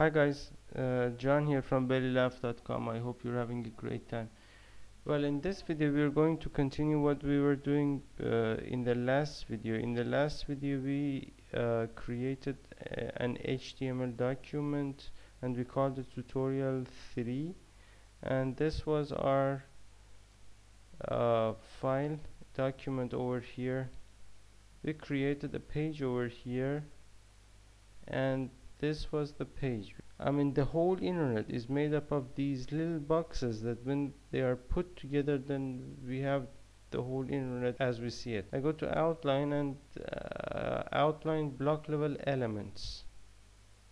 Hi guys, John here from BellyLaugh.com. I hope you're having a great time. Well, in this video we're going to continue what we were doing in the last video. In the last video we created an HTML document and we called it tutorial 3, and this was our file document over here. We created a page over here, and this was the page. I mean, the whole internet is made up of these little boxes that when they are put together, then we have the whole internet as we see it. I go to outline and outline block level elements.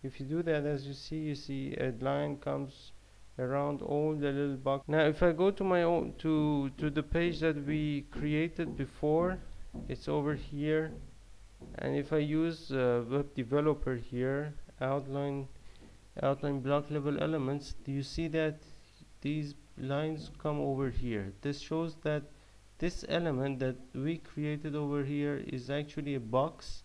If you do that, as you see a line comes around all the little box. Now if I go to my own to the page that we created before, it's over here, and if I use Web Developer here, outline block level elements, do you see that these lines come over here? This shows that this element that we created over here is actually a box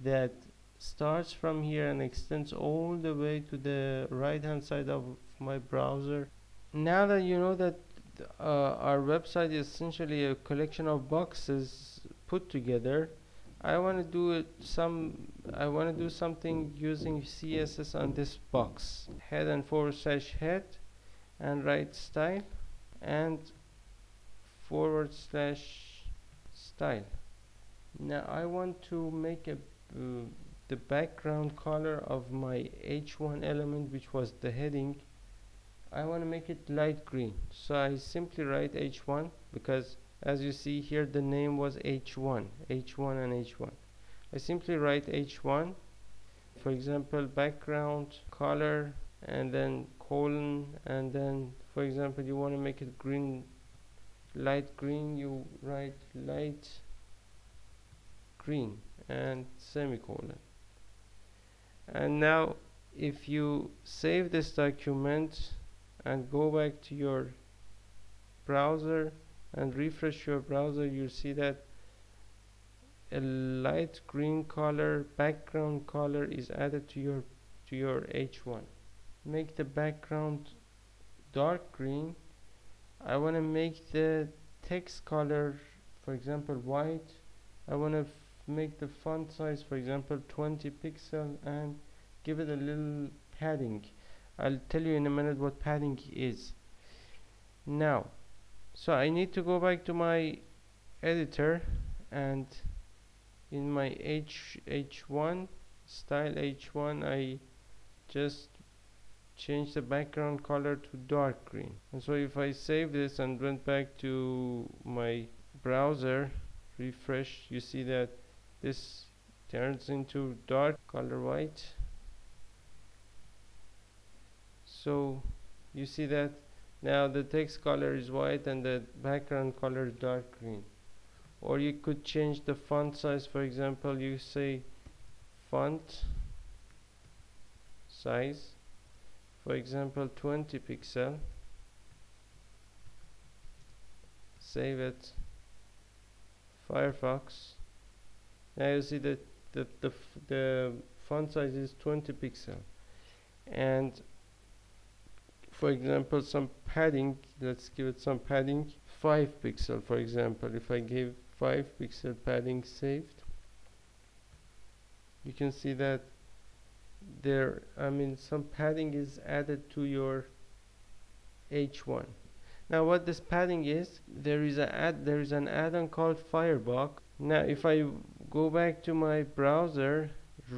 that starts from here and extends all the way to the right hand side of my browser. Now that you know that our website is essentially a collection of boxes put together, I want to do something using CSS on this box. Head and /head and write style and /style. Now I want to make the background color of my h1 element, which was the heading. I want to make it light green, so I simply write h1, because as you see here the name was h1. I simply write h1, for example background color, and then colon, and then for example you want to make it green, light green, you write light green and semicolon. And now if you save this document and go back to your browser and refresh your browser, you see that a light green color background color is added to your h1. Make the background dark green. I want to make the text color, for example white. I want to make the font size, for example 20 pixels, and give it a little padding. I'll tell you in a minute what padding is. Now, so I need to go back to my editor, and in my h1 style h1 I just change the background color to dark green. And so if I save this and went back to my browser, refresh, you see that this turns into dark color white. So you see that now the text color is white and the background color is dark green. Or you could change the font size. For example, you say font size, for example 20 pixel, save it, Firefox. Now you see that the font size is 20 pixel, and for example some padding, let's give it some padding, 5 pixel, for example. If I give 5 pixel padding, saved, you can see that there, I mean, some padding is added to your h1. Now what this padding is, there is an add-on called Firebug. Now if I go back to my browser,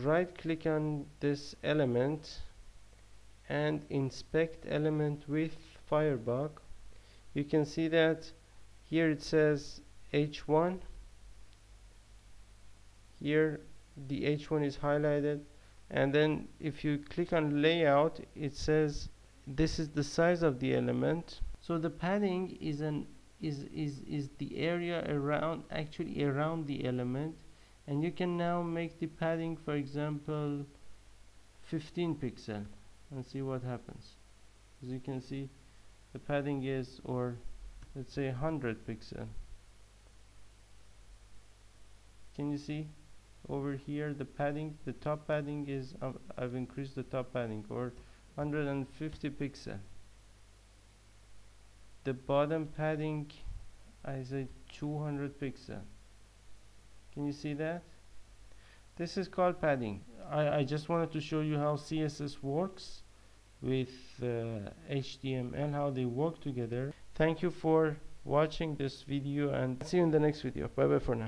right click on this element and inspect element with Firebug, you can see that here it says h1. Here the h1 is highlighted, and then if you click on layout, it says this is the size of the element. So the padding is the area around, actually around the element, and you can now make the padding, for example 15 pixel, and see what happens. As you can see, the padding is, or let's say 100 pixel. Can you see? over here, the padding, the top padding is I've increased the top padding or 150 pixel. The bottom padding is a 200 pixel. Can you see that? This is called padding. I just wanted to show you how CSS works with HTML, how they work together. Thank you for watching this video and see you in the next video. Bye bye for now.